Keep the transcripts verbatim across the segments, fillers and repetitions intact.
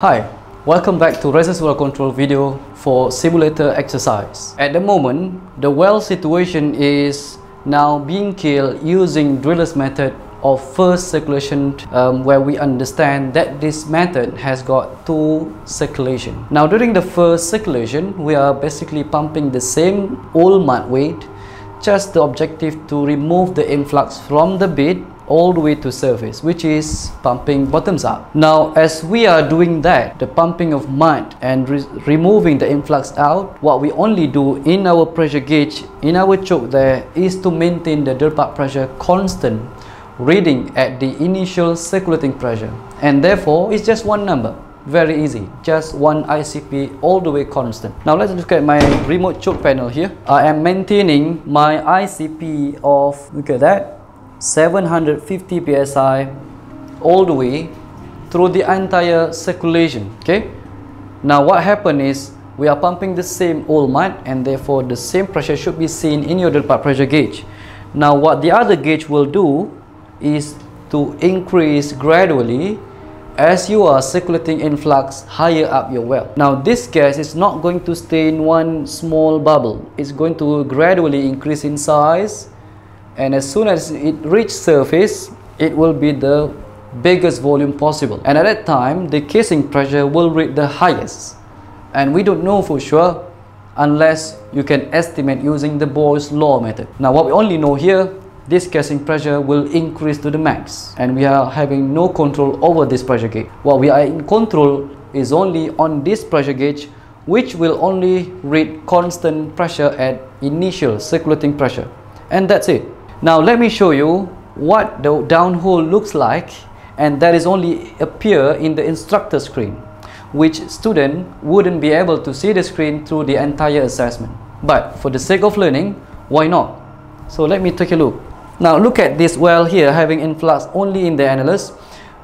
Hi, welcome back to Rhazes Well Control video for simulator exercise. At the moment, the well situation is now being killed using driller's method of first circulation, um, where we understand that this method has got two circulation. Now during the first circulation, we are basically pumping the same old mud weight, just the objective to remove the influx from the bed all the way to surface, which is pumping bottoms up. Now as we are doing that, the pumping of mud and re removing the influx out, what we only do in our pressure gauge, in our choke there, is to maintain the dirt part pressure constant, reading at the initial circulating pressure, and therefore it's just one number. Very easy, just one I C P all the way constant. Now let's look at my remote choke panel here. I am maintaining my I C P of, look at that, seven hundred fifty P S I all the way through the entire circulation. Okay, now what happened is we are pumping the same old mud, and therefore the same pressure should be seen in your dirt part pressure gauge. Now what the other gauge will do is to increase gradually as you are circulating influx higher up your well. Now this gas is not going to stay in one small bubble, it's going to gradually increase in size, and as soon as it reaches surface, it will be the biggest volume possible, and at that time the casing pressure will read the highest, and we don't know for sure unless you can estimate using the Boyle's law method. Now what we only know here, this casing pressure will increase to the max, and we are having no control over this pressure gauge. What we are in control is only on this pressure gauge, which will only read constant pressure at initial circulating pressure, and that's it. Now let me show you what the downhole looks like, and that is only appear in the instructor screen, which student wouldn't be able to see the screen through the entire assessment. But for the sake of learning, why not? So let me take a look. Now look at this well here, having influx only in the annulus,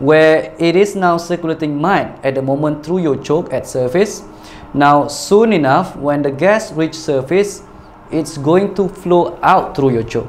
where it is now circulating mud at the moment through your choke at surface. Now soon enough, when the gas reaches surface, it's going to flow out through your choke.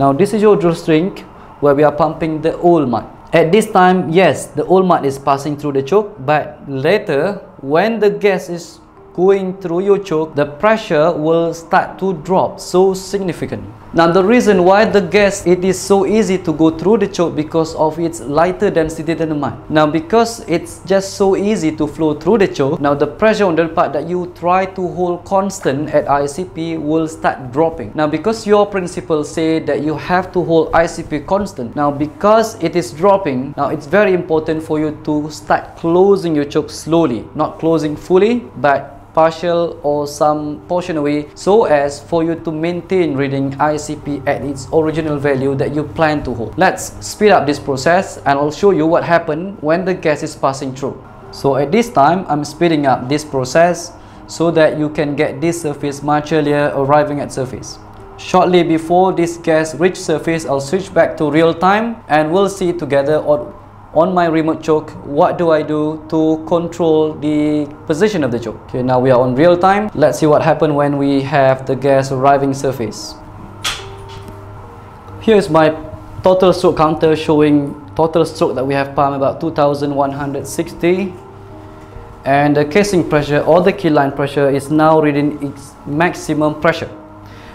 Now this is your drill string where we are pumping the old mud. At this time, yes, the old mud is passing through the choke, but later when the gas is going through your choke, the pressure will start to drop so significant. Now the reason why the gas, it is so easy to go through the choke because of its lighter density than the mud. Now because it's just so easy to flow through the choke, now the pressure on the part that you try to hold constant at I C P will start dropping. Now because your principles say that you have to hold I C P constant, now because it is dropping, now it's very important for you to start closing your choke slowly, not closing fully, but partial or some portion away, so as for you to maintain reading I C P at its original value that you plan to hold. Let's speed up this process, and I'll show you what happened when the gas is passing through. So at this time, I'm speeding up this process so that you can get this surface much earlier, arriving at surface. Shortly before this gas reaches surface, I'll switch back to real time, and we'll see together on on my remote choke what do I do to control the position of the choke. Okay, now we are on real time. Let's see what happened when we have the gas arriving surface. Here's my total stroke counter showing total stroke that we have pumped, about two thousand one hundred sixty, and the casing pressure or the key line pressure is now reading its maximum pressure.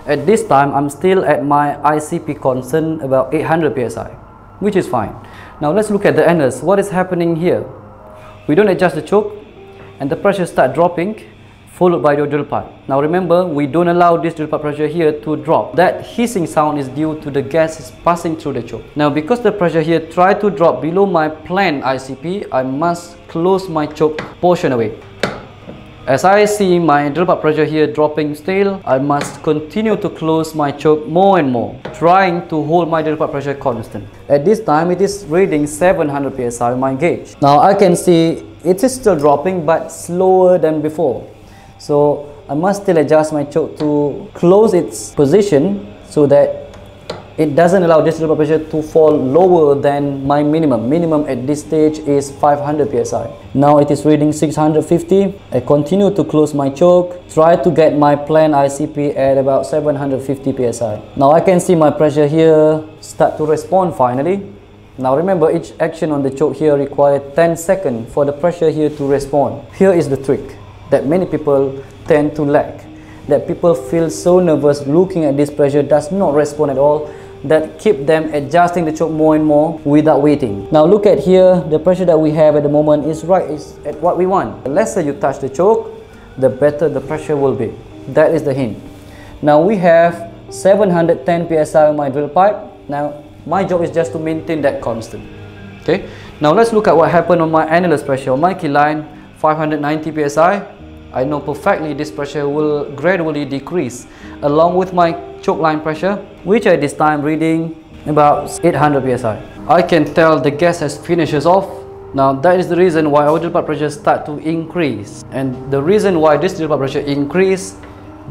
At this time, I'm still at my I C P constant, about eight hundred P S I, which is fine. Now let's look at the annulus. What is happening here? We don't adjust the choke, and the pressure start dropping, followed by your drill part. Now remember, we don't allow this drill part pressure here to drop. That hissing sound is due to the gas passing through the choke. Now because the pressure here try to drop below my planned I C P, I must close my choke portion away. As I see my drill part pressure here dropping still, I must continue to close my choke more and more, trying to hold my drill part pressure constant. At this time, it is reading seven hundred P S I on my gauge. Now I can see it is still dropping, but slower than before. So I must still adjust my choke to close its position so that it doesn't allow this drill part pressure to fall lower than my minimum. Minimum at this stage is five hundred P S I. Now it is reading six hundred fifty. I continue to close my choke, try to get my planned I C P at about seven hundred fifty P S I. Now I can see my pressure here start to respond finally, Now remember, each action on the choke here required ten seconds for the pressure here to respond. Here is the trick that many people tend to lack, that people feel so nervous looking at this pressure does not respond at all, that keep them adjusting the choke more and more without waiting. Now look at here, the pressure that we have at the moment is right is at what we want. The lesser you touch the choke, the better the pressure will be. That is the hint. Now we have seven hundred ten P S I on my drill pipe. Now my job is just to maintain that constant. Okay. Now let's look at what happened on my annulus pressure. On my key line, five hundred ninety P S I. I know perfectly this pressure will gradually decrease along with my choke line pressure, which I this time reading about eight hundred P S I. I can tell the gas has finishes off. Now that is the reason why our drill pipe pressure start to increase. And the reason why this drill pipe pressure increase,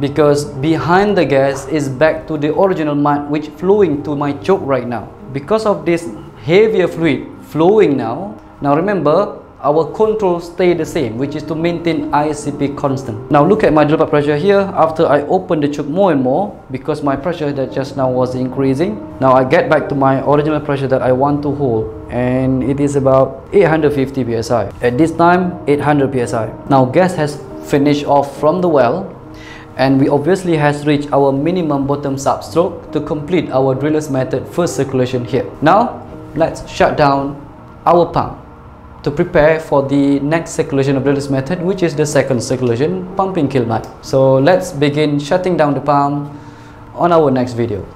because behind the gas is back to the original mud which flowing to my choke right now. Because of this heavier fluid flowing now, now remember our control stay the same, which is to maintain I S C P constant. Now look at my drill pipe pressure here. After I open the choke more and more, because my pressure that just now was increasing, now I get back to my original pressure that I want to hold, and it is about eight hundred fifty P S I. At this time, eight hundred P S I. Now gas has finished off from the well, and we obviously has reached our minimum bottom substroke to complete our driller's method first circulation here. Now, let's shut down our pump to prepare for the next circulation of driller's method, which is the second circulation, pumping kiln mud. So let's begin shutting down the pump on our next video.